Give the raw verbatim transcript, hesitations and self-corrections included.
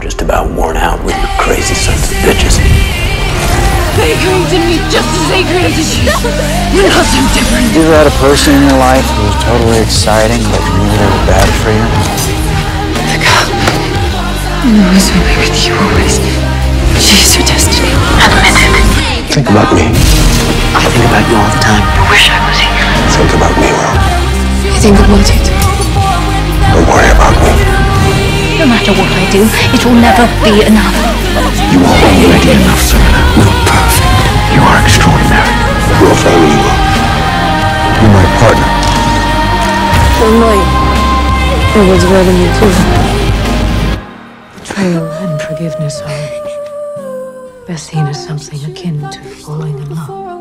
I'm just about worn out with your crazy sons of bitches. They came to me just as they came to you. You're not so different. You ever had a person in your life who was totally exciting, but you knew they were bad for you? Look up. And always will be with you, always. She's her destiny. Think about me. I think about you all the time. I wish I was here. Think about me, Earl. I think about it. Don't worry about me. No matter what I do, it will never be enough. You are already enough, Serena. You're perfect. You are extraordinary. You're a family. You're my partner. One night, I was rather you too. Betrayal and forgiveness are best seen as something akin to falling in love.